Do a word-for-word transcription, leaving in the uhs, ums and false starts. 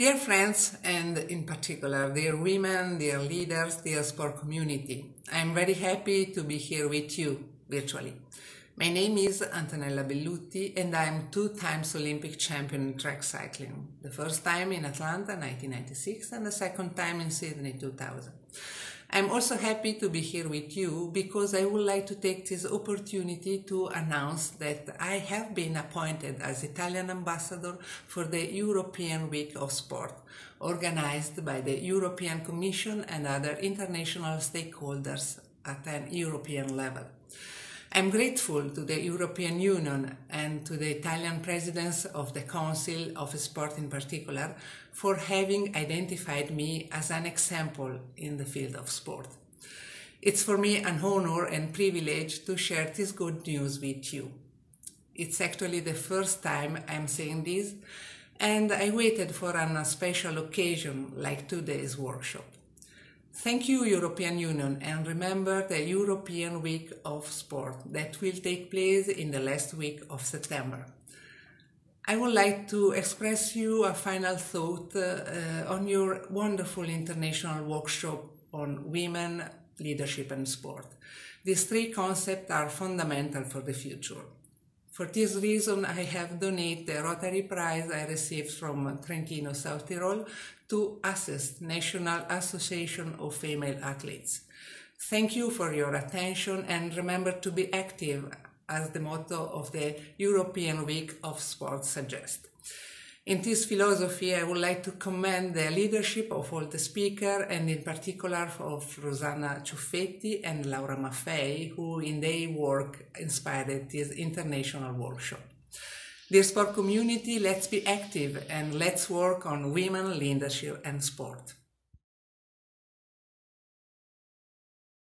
Dear friends, and in particular, dear women, dear leaders, dear sport community, I am very happy to be here with you virtually. My name is Antonella Bellutti and I am two times Olympic champion in track cycling, the first time in Atlanta nineteen ninety-six and the second time in Sydney two thousand. I'm also happy to be here with you because I would like to take this opportunity to announce that I have been appointed as Italian ambassador for the European Week of Sport, organized by the European Commission and other international stakeholders at an European level. I'm grateful to the European Union and to the Italian presidents of the Council of Sport in particular for having identified me as an example in the field of sport. It's for me an honor and privilege to share this good news with you. It's actually the first time I'm saying this, and I waited for an special occasion like today's workshop. Thank you, European Union, and remember the European Week of Sport that will take place in the last week of September. I would like to express you a final thought uh, on your wonderful international workshop on women, leadership and sport. These three concepts are fundamental for the future. For this reason, I have donated the Rotary Prize I received from Trentino South Tyrol to ASSAS, National Association of Female Athletes. Thank you for your attention and remember to be active, as the motto of the European Week of Sport suggests. In this philosophy, I would like to commend the leadership of all the speakers and in particular of Rosanna Ciuffetti and Laura Maffei, who in their work inspired this international workshop. Dear sport community, let's be active and let's work on women, leadership and sport.